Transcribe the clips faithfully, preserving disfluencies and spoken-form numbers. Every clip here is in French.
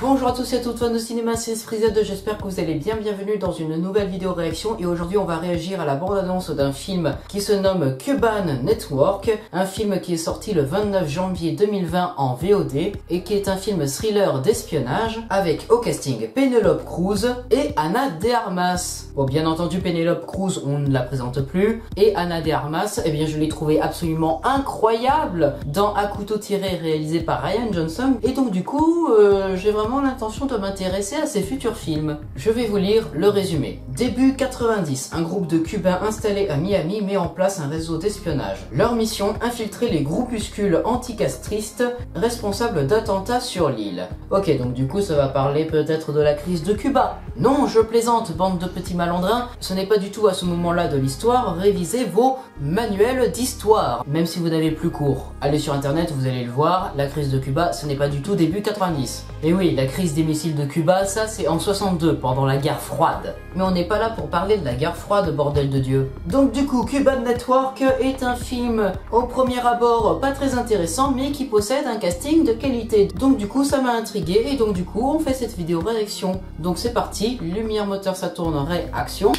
Bonjour à tous et à toutes fans de cinéma, c'est Esprit Z, j'espère que vous allez bien, bienvenue dans une nouvelle vidéo réaction et aujourd'hui on va réagir à la bande-annonce d'un film qui se nomme Cuban Network, un film qui est sorti le vingt-neuf janvier deux mille vingt en V O D et qui est un film thriller d'espionnage avec au casting Penelope Cruz et Ana de Arma. Bon, bien entendu Penelope Cruz on ne la présente plus et Ana de Arma, eh bien je l'ai trouvée absolument incroyable dans A Couteau Tiré réalisé par Ryan Johnson et donc du coup euh, j'ai vraiment l'intention de m'intéresser à ses futurs films. Je vais vous lire le résumé. Début quatre-vingt-dix, un groupe de Cubains installés à Miami met en place un réseau d'espionnage. Leur mission, infiltrer les groupuscules anticastristes responsables d'attentats sur l'île. Ok, donc du coup ça va parler peut-être de la crise de Cuba. Non, je plaisante, bande de petits malandrins, ce n'est pas du tout à ce moment-là de l'histoire, révisez vos manuels d'histoire, même si vous n'avez plus cours. Allez sur internet, vous allez le voir, la crise de Cuba, ce n'est pas du tout début quatre-vingt-dix. Et oui, la crise des missiles de Cuba, ça c'est en soixante-deux, pendant la guerre froide. Mais on n'est pas là pour parler de la guerre froide, bordel de Dieu. Donc du coup, Cuban Network est un film au premier abord pas très intéressant, mais qui possède un casting de qualité. Donc du coup, ça m'a intrigué, et donc du coup, on fait cette vidéo réaction. Donc c'est parti, lumière, moteur, ça tourne, réaction,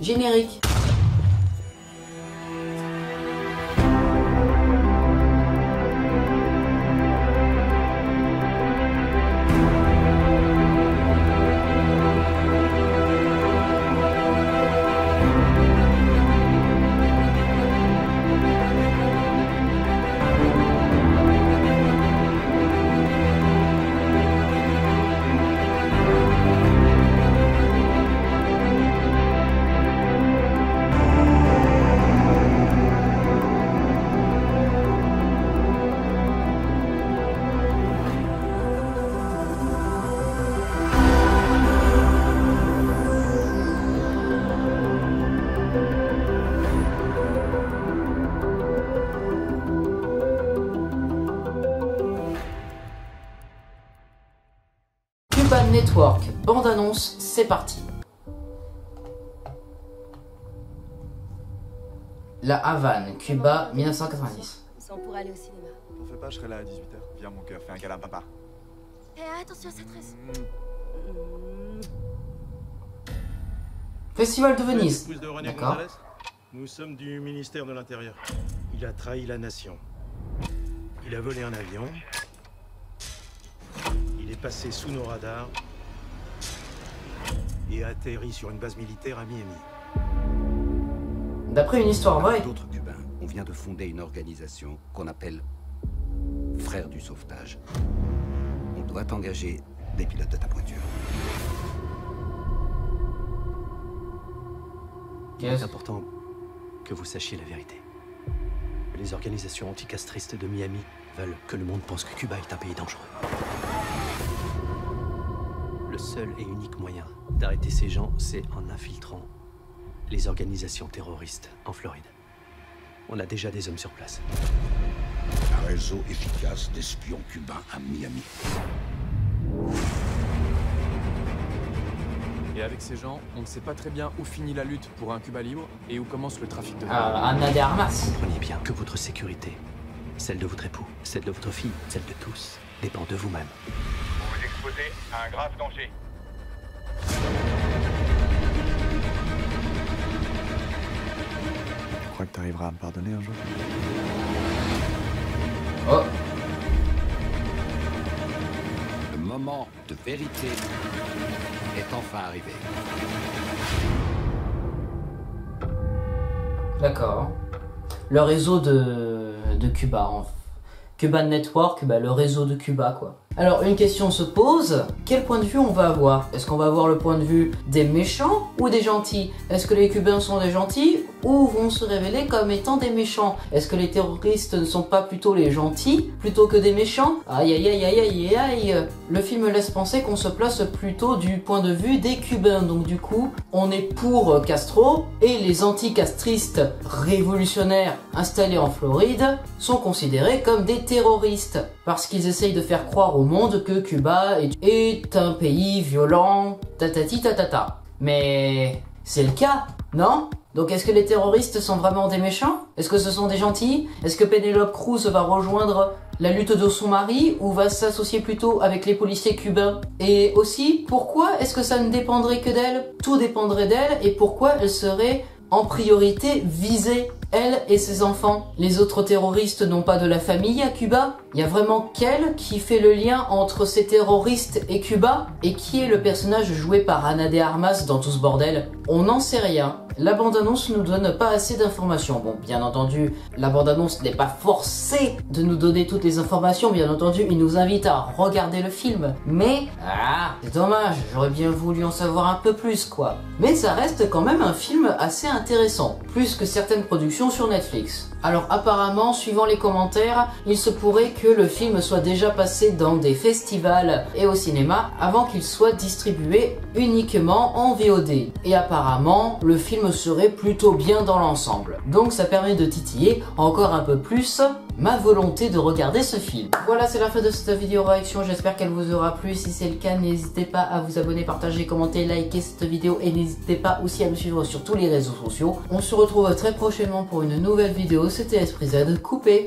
générique. Cuban Network, bande annonce, c'est parti. La Havane, Cuba, mille neuf cent quatre-vingt-dix. Ils sont pour aller au cinéma. T'en fais pas, je serai là à dix-huit heures. Viens mon cœur, fais un câlin papa. Eh, attention à cette tresse. Festival de Venise. D'accord. Nous sommes du ministère de l'Intérieur. Il a trahi la nation. Il a volé un avion. Passé sous nos radars et atterri sur une base militaire à Miami. D'après une histoire vraie. D'autres Cubains, on vient de fonder une organisation qu'on appelle Frères du sauvetage. On doit engager des pilotes de ta pointure. Il est important que vous sachiez la vérité. Les organisations anticastristes de Miami veulent que le monde pense que Cuba est un pays dangereux. Le seul et unique moyen d'arrêter ces gens, c'est en infiltrant les organisations terroristes en Floride. On a déjà des hommes sur place. Un réseau efficace d'espions cubains à Miami. Et avec ces gens, on ne sait pas très bien où finit la lutte pour un Cuba libre et où commence le trafic de... Ah, Ana de Arma. Comprenez bien que votre sécurité, celle de votre époux, celle de votre fille, celle de tous, dépend de vous-même. Un grave danger. Je crois que tu arriveras à me pardonner un jour. Oh. Le moment de vérité est enfin arrivé. D'accord. Le réseau de, de Cuba en fait. Cuban Network, bah, le réseau de Cuba quoi. Alors une question se pose, quel point de vue on va avoir? Est-ce qu'on va avoir le point de vue des méchants ou des gentils? Est-ce que les Cubains sont des gentils ou vont se révéler comme étant des méchants? Est-ce que les terroristes ne sont pas plutôt les gentils plutôt que des méchants? Aïe aïe aïe aïe aïe aïe. Le film laisse penser qu'on se place plutôt du point de vue des Cubains, donc du coup on est pour Castro et les anti-castristes révolutionnaires installés en Floride sont considérés comme des terroristes parce qu'ils essayent de faire croire au monde que Cuba est, est un pays violent, tatati tatata. Mais c'est le cas, non? Donc est-ce que les terroristes sont vraiment des méchants? Est-ce que ce sont des gentils? Est-ce que Penelope Cruz va rejoindre la lutte de son mari, ou va s'associer plutôt avec les policiers cubains? Et aussi, pourquoi est-ce que ça ne dépendrait que d'elle? Tout dépendrait d'elle, et pourquoi elle serait en priorité visée, elle et ses enfants? Les autres terroristes n'ont pas de la famille à Cuba. Il y a vraiment qu'elle qui fait le lien entre ces terroristes et Cuba, et qui est le personnage joué par Ana de Armas dans tout ce bordel? On n'en sait rien. La bande-annonce ne nous donne pas assez d'informations. Bon, bien entendu, la bande-annonce n'est pas forcée de nous donner toutes les informations. Bien entendu, il nous invite à regarder le film. Mais, ah, c'est dommage, j'aurais bien voulu en savoir un peu plus, quoi. Mais ça reste quand même un film assez intéressant, plus que certaines productions sur Netflix. Alors apparemment, suivant les commentaires, il se pourrait que le film soit déjà passé dans des festivals et au cinéma avant qu'il soit distribué uniquement en V O D. Et apparemment, le film serait plutôt bien dans l'ensemble. Donc ça permet de titiller encore un peu plus ma volonté de regarder ce film. Voilà, c'est la fin de cette vidéo réaction, j'espère qu'elle vous aura plu. Si c'est le cas, n'hésitez pas à vous abonner, partager, commenter, liker cette vidéo et n'hésitez pas aussi à me suivre sur tous les réseaux sociaux. On se retrouve très prochainement pour une nouvelle vidéo, c'était Esprit Z, coupé.